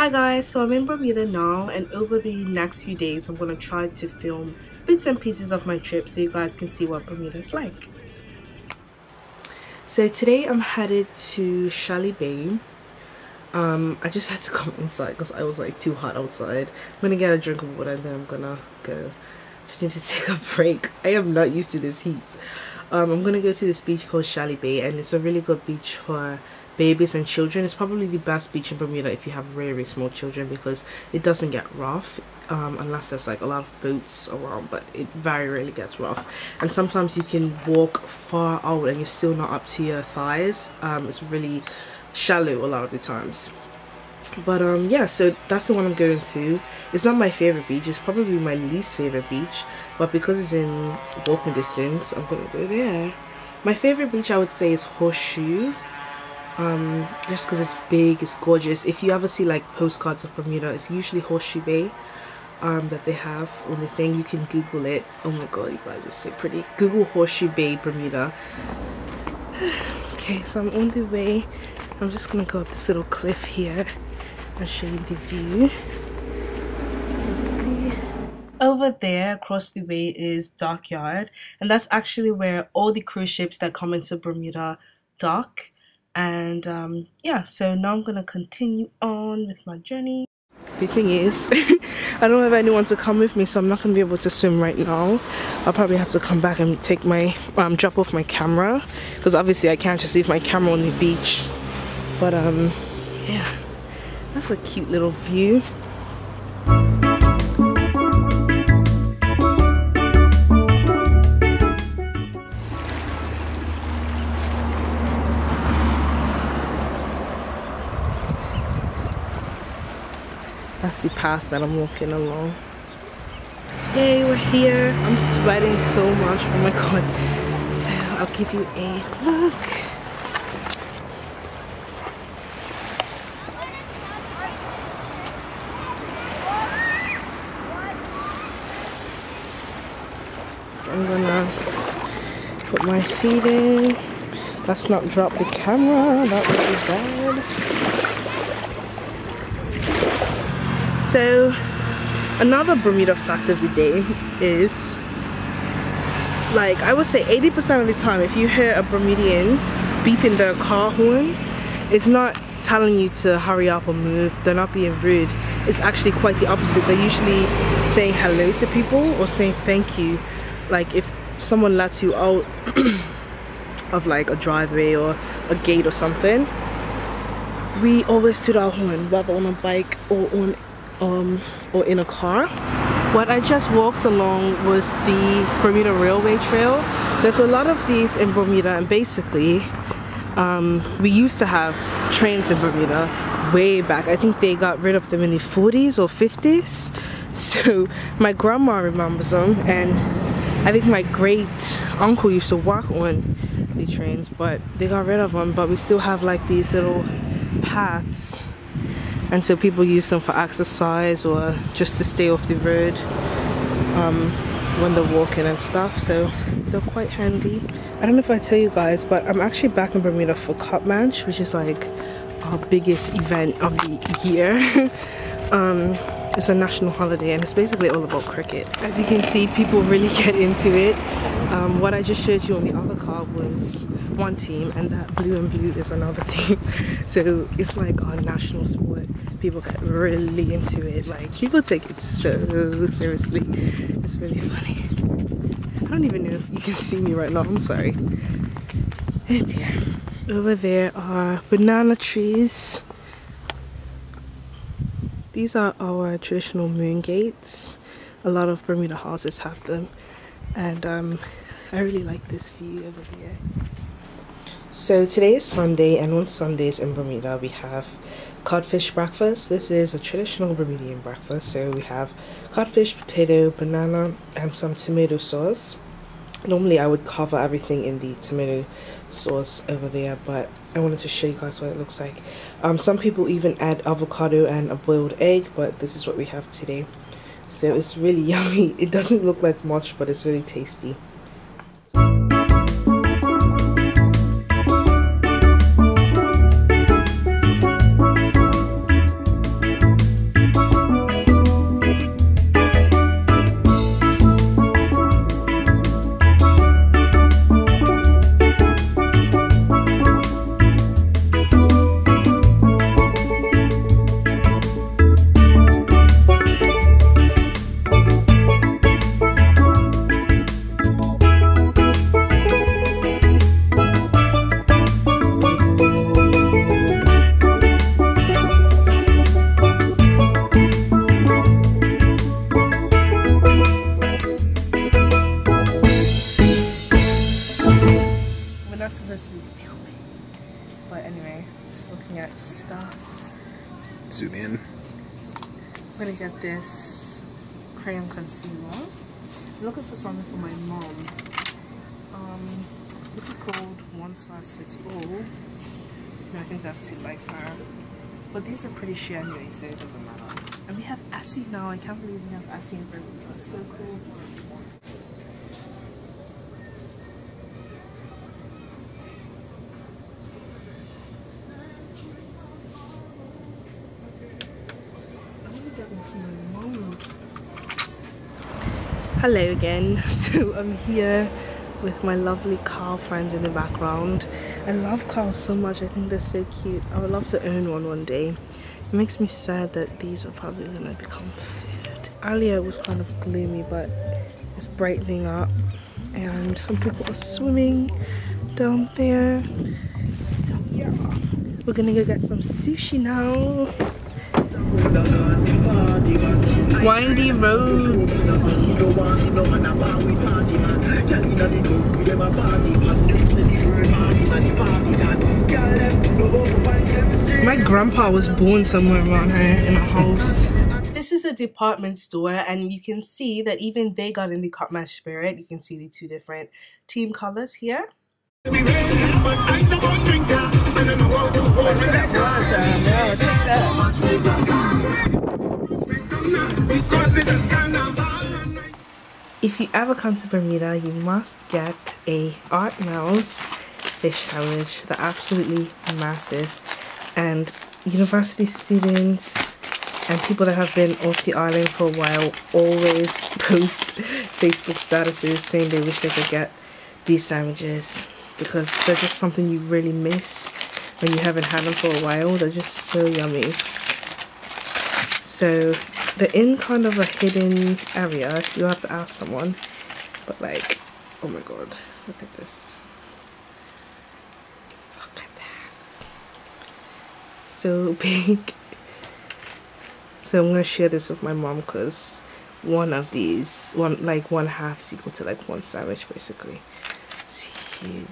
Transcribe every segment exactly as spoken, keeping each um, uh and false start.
Hi guys, so I'm in Bermuda now, and over the next few days I'm going to try to film bits and pieces of my trip so you guys can see what Bermuda's like. So today I'm headed to Horseshoe Bay. Um, I just had to come inside because I was like too hot outside. I'm going to get a drink of water and then I'm going to go. Just need to take a break. I am not used to this heat. Um, I'm going to go to this beach called Horseshoe Bay, and it's a really good beach for babies and children. It's probably the best beach in Bermuda if you have very, very small children because it doesn't get rough, um, unless there's like a lot of boats around, but it very rarely gets rough. And sometimes you can walk far out and you're still not up to your thighs. Um, it's really shallow a lot of the times. But um, yeah, so that's the one I'm going to. It's not my favorite beach, it's probably my least favorite beach, but because it's in walking distance, I'm going to go there. My favorite beach I would say is Horseshoe. Um, just because it's big, it's gorgeous. If you ever see like postcards of Bermuda, it's usually Horseshoe Bay um, that they have on the thing. You can Google it. Oh my god, you guys, it's so pretty. Google Horseshoe Bay, Bermuda. Okay, so I'm on the way. I'm just gonna go up this little cliff here and show you the view. Over there across the way is Dockyard, and that's actually where all the cruise ships that come into Bermuda dock. And um, yeah, so now I'm gonna continue on with my journey. The thing is, I don't have anyone to come with me, so I'm not gonna be able to swim right now. I'll probably have to come back and take my um, drop off my camera, because obviously I can't just leave my camera on the beach. But um, yeah, that's a cute little view. That's the path that I'm walking along. Yay, we're here. I'm sweating so much, oh my god. So I'll give you a look. I'm gonna put my feet in. Let's not drop the camera, that would be bad. So another Bermuda fact of the day is, like, I would say eighty percent of the time if you hear a Bermudian beeping their car horn, it's not telling you to hurry up or move, they're not being rude. It's actually quite the opposite. They're usually saying hello to people or saying thank you. Like if someone lets you out of like a driveway or a gate or something, we always toot our horn, whether on a bike or on Um, or in a car. What I just walked along was the Bermuda Railway Trail. There's a lot of these in Bermuda, and basically um, we used to have trains in Bermuda way back. I think they got rid of them in the forties or fifties. So my grandma remembers them, and I think my great uncle used to walk on the trains, but they got rid of them. But we still have like these little paths. And so people use them for exercise or just to stay off the road um, when they're walking and stuff. So they're quite handy. I don't know if I tell you guys, but I'm actually back in Bermuda for Cup Match, which is like our biggest event of the year. um, it's a national holiday, and it's basically all about cricket. As you can see, people really get into it. Um, what I just showed you on the other card was one team, and that blue and blue is another team. So it's like our national sport. People get really into it. Like, people take it so seriously. It's really funny. I don't even know if you can see me right now, I'm sorry. Oh dear. Over there are banana trees. These are our traditional moon gates. A lot of Bermuda houses have them, and um, I really like this view over here. So today is Sunday, and on Sundays in Bermuda we have codfish breakfast. This is a traditional Bermudian breakfast. So we have codfish, potato, banana, and some tomato sauce. Normally I would cover everything in the tomato sauce over there, but I wanted to show you guys what it looks like. Um, some people even add avocado and a boiled egg, but this is what we have today. So it's really yummy. It doesn't look like much, but it's really tasty. But anyway, just looking at stuff. Zoom in. I'm gonna get this crayon concealer. I'm looking for something for my mom. Um, this is called One Size Fits All. No, I think that's too light for her. But these are pretty sheer anyway, so it doesn't matter. And we have Assie now. I can't believe we have Assie in Bermuda. That's so cool. Hello again. So I'm here with my lovely cow friends in the background. I love cows so much. I think they're so cute. I would love to own one one day. It makes me sad that these are probably gonna become food. Earlier it was kind of gloomy, but it's brightening up and some people are swimming down there. So yeah, we're gonna go get some sushi now. Windy road. My grandpa was born somewhere around here in a house. This is a department store, and you can see that even they got in the Cup Match spirit. You can see the two different team colors here. If you ever come to Bermuda, you must get a Art Mouse fish sandwich. They're absolutely massive, and university students and people that have been off the island for a while always post Facebook statuses saying they wish they could get these sandwiches because they're just something you really miss when you haven't had them for a while. They're just so yummy. So they're in kind of a hidden area. You'll have to ask someone, but like, oh my god, look at this. Look at this. So big. So I'm gonna share this with my mom because one of these, one like one half is equal to like one sandwich basically. It's huge.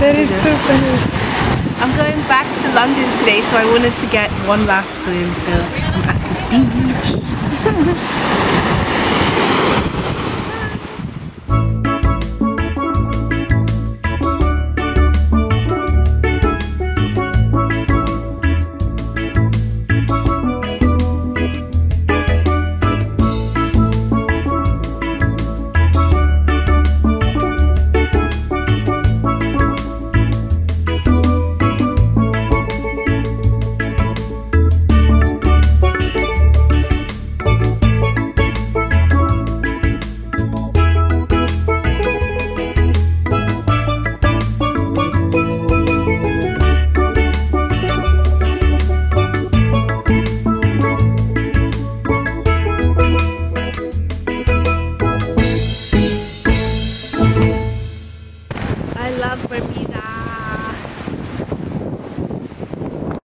That is so funny. I'm going back to London today, so I wanted to get one last swim, so I'm at the beach. Bermuda.